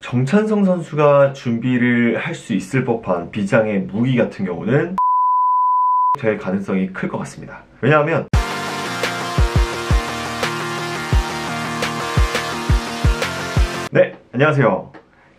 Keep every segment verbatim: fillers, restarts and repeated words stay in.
정찬성 선수가 준비를 할 수 있을 법한 비장의 무기 같은 경우는 될 가능성이 클 것 같습니다. 왜냐하면 네, 안녕하세요.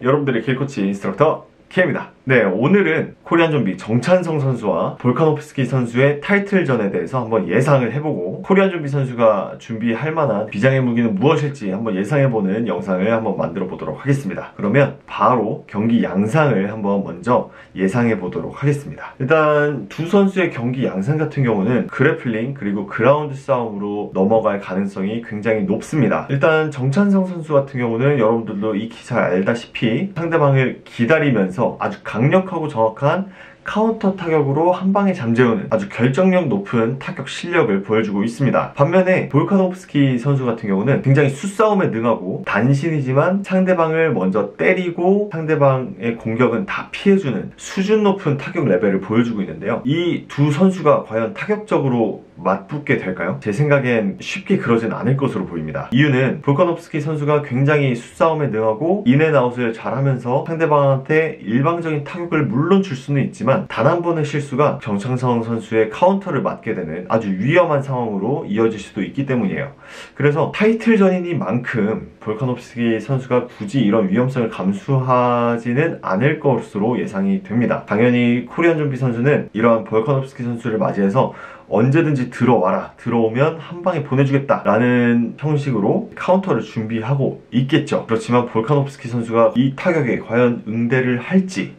여러분들의 길코치 인스트럭터 키입니다. 네, 오늘은 코리안 좀비 정찬성 선수와 볼카노프스키 선수의 타이틀전에 대해서 한번 예상을 해보고 코리안 좀비 선수가 준비할 만한 비장의 무기는 무엇일지 한번 예상해보는 영상을 한번 만들어 보도록 하겠습니다. 그러면 바로 경기 양상을 한번 먼저 예상해보도록 하겠습니다. 일단 두 선수의 경기 양상 같은 경우는 그래플링 그리고 그라운드 싸움으로 넘어갈 가능성이 굉장히 높습니다. 일단 정찬성 선수 같은 경우는 여러분들도 익히 잘 알다시피 상대방을 기다리면서 아주 강력하고 정확한 카운터 타격으로 한방에 잠재우는 아주 결정력 높은 타격 실력을 보여주고 있습니다. 반면에 볼카노프스키 선수 같은 경우는 굉장히 수싸움에 능하고 단신이지만 상대방을 먼저 때리고 상대방의 공격은 다 피해주는 수준 높은 타격 레벨을 보여주고 있는데요. 이 두 선수가 과연 타격적으로 맞붙게 될까요? 제 생각엔 쉽게 그러진 않을 것으로 보입니다. 이유는 볼카노프스키 선수가 굉장히 수싸움에 능하고 인앤아웃을 잘하면서 상대방한테 일방적인 타격을 물론 줄 수는 있지만 단 한 번의 실수가 정찬성 선수의 카운터를 맞게 되는 아주 위험한 상황으로 이어질 수도 있기 때문이에요. 그래서 타이틀전이니만큼 볼카노프스키 선수가 굳이 이런 위험성을 감수하지는 않을 것으로 예상이 됩니다. 당연히 코리안 좀비 선수는 이러한 볼카노프스키 선수를 맞이해서 언제든지 들어와라, 들어오면 한방에 보내주겠다 라는 형식으로 카운터를 준비하고 있겠죠. 그렇지만 볼카노프스키 선수가 이 타격에 과연 응대를 할지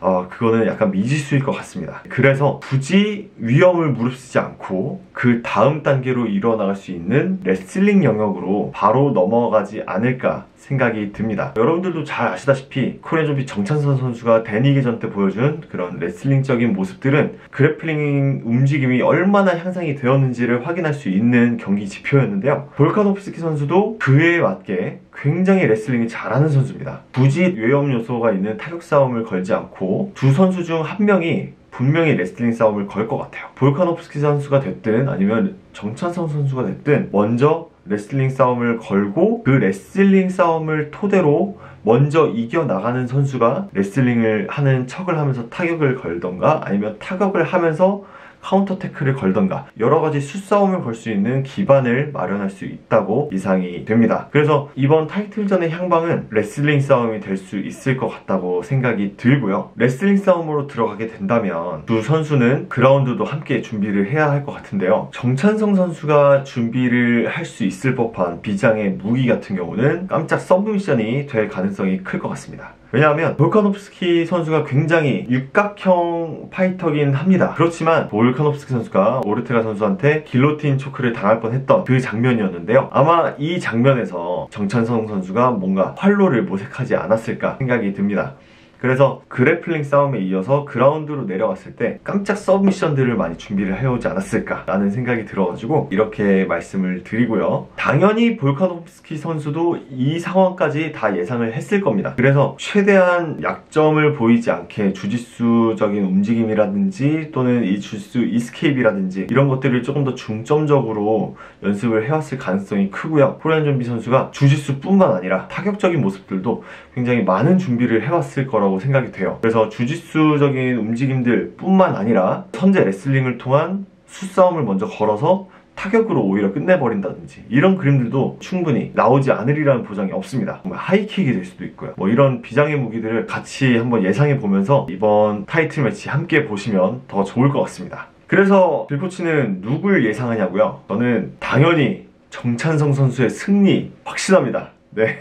어, 그거는 약간 미지수일 것 같습니다. 그래서 굳이 위험을 무릅쓰지 않고 그 다음 단계로 이뤄나갈 수 있는 레슬링 영역으로 바로 넘어가지 않을까 생각이 듭니다. 여러분들도 잘 아시다시피 코리안 좀비 정찬성 선수가 데니게전 때 보여준 그런 레슬링적인 모습들은 그래플링 움직임이 얼마나 향상이 되었는지를 확인할 수 있는 경기 지표였는데요. 볼카노프스키 선수도 그에 맞게 굉장히 레슬링이 잘하는 선수입니다. 굳이 외형 요소가 있는 타격 싸움을 걸지 않고 두 선수 중 한 명이 분명히 레슬링 싸움을 걸 것 같아요. 볼카노프스키 선수가 됐든 아니면 정찬성 선수가 됐든 먼저 레슬링 싸움을 걸고 그 레슬링 싸움을 토대로 먼저 이겨나가는 선수가 레슬링을 하는 척을 하면서 타격을 걸던가 아니면 타격을 하면서 카운터 태클을 걸던가 여러가지 수싸움을 걸 수 있는 기반을 마련할 수 있다고 예상이 됩니다. 그래서 이번 타이틀전의 향방은 레슬링 싸움이 될 수 있을 것 같다고 생각이 들고요. 레슬링 싸움으로 들어가게 된다면 두 선수는 그라운드도 함께 준비를 해야 할 것 같은데요. 정찬성 선수가 준비를 할 수 있을 법한 비장의 무기 같은 경우는 깜짝 서브미션이 될 가능성이 클 것 같습니다. 왜냐하면 볼카노프스키 선수가 굉장히 육각형 파이터긴 합니다. 그렇지만 볼카노프스키 선수가 오르테가 선수한테 길로틴 초크를 당할 뻔했던 그 장면이었는데요. 아마 이 장면에서 정찬성 선수가 뭔가 활로를 모색하지 않았을까 생각이 듭니다. 그래서 그래플링 싸움에 이어서 그라운드로 내려왔을 때 깜짝 서브미션들을 많이 준비를 해오지 않았을까 라는 생각이 들어가지고 이렇게 말씀을 드리고요. 당연히 볼카노프스키 선수도 이 상황까지 다 예상을 했을 겁니다. 그래서 최대한 약점을 보이지 않게 주짓수적인 움직임이라든지 또는 이 주짓수 이스케이프라든지 이런 것들을 조금 더 중점적으로 연습을 해왔을 가능성이 크고요. 코리안 좀비 선수가 주짓수뿐만 아니라 타격적인 모습들도 굉장히 많은 준비를 해왔을 거라고 생각이 돼요. 그래서 주짓수적인 움직임들 뿐만 아니라 선제 레슬링을 통한 수싸움을 먼저 걸어서 타격으로 오히려 끝내버린다든지 이런 그림들도 충분히 나오지 않으리라는 보장이 없습니다. 뭔가 하이킥이 될 수도 있고요. 뭐 이런 비장의 무기들을 같이 한번 예상해보면서 이번 타이틀 매치 함께 보시면 더 좋을 것 같습니다. 그래서 길코치는 누굴 예상하냐고요? 저는 당연히 정찬성 선수의 승리 확신합니다. 네.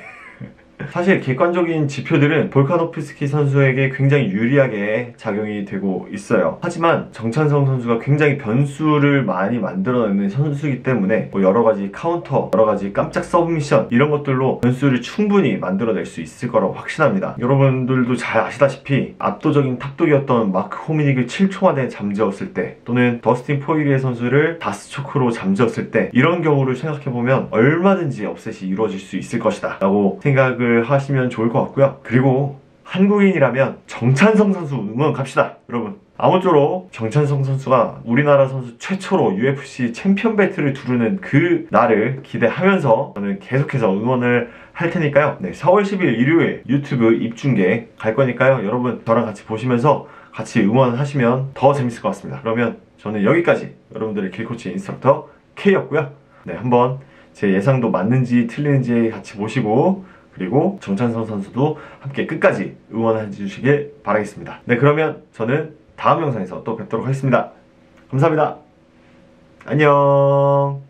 사실 객관적인 지표들은 볼카노프스키 선수에게 굉장히 유리하게 작용이 되고 있어요. 하지만 정찬성 선수가 굉장히 변수를 많이 만들어내는 선수이기 때문에 뭐 여러가지 카운터, 여러가지 깜짝 서브미션 이런 것들로 변수를 충분히 만들어낼 수 있을 거라고 확신합니다. 여러분들도 잘 아시다시피 압도적인 탑독이었던 마크 호미닉을 칠 초 만에 잠재웠을 때 또는 더스틴 포이리에 선수를 다스초크로 잠재웠을 때 이런 경우를 생각해보면 얼마든지 업셋이 이루어질 수 있을 것이다 라고 생각을 하시면 좋을 것 같고요. 그리고 한국인이라면 정찬성 선수 응원 갑시다, 여러분. 아무쪼록 정찬성 선수가 우리나라 선수 최초로 유에프씨 챔피언 벨트를 두르는 그 날을 기대하면서 저는 계속해서 응원을 할 테니까요. 네, 사월 십일 일요일 유튜브 입중계 갈 거니까요. 여러분 저랑 같이 보시면서 같이 응원하시면 더 재밌을 것 같습니다. 그러면 저는 여기까지 여러분들의 길코치 인스트럭터 K였고요. 네, 한번 제 예상도 맞는지 틀리는지 같이 보시고 그리고 정찬성 선수도 함께 끝까지 응원해주시길 바라겠습니다. 네, 그러면 저는 다음 영상에서 또 뵙도록 하겠습니다. 감사합니다. 안녕.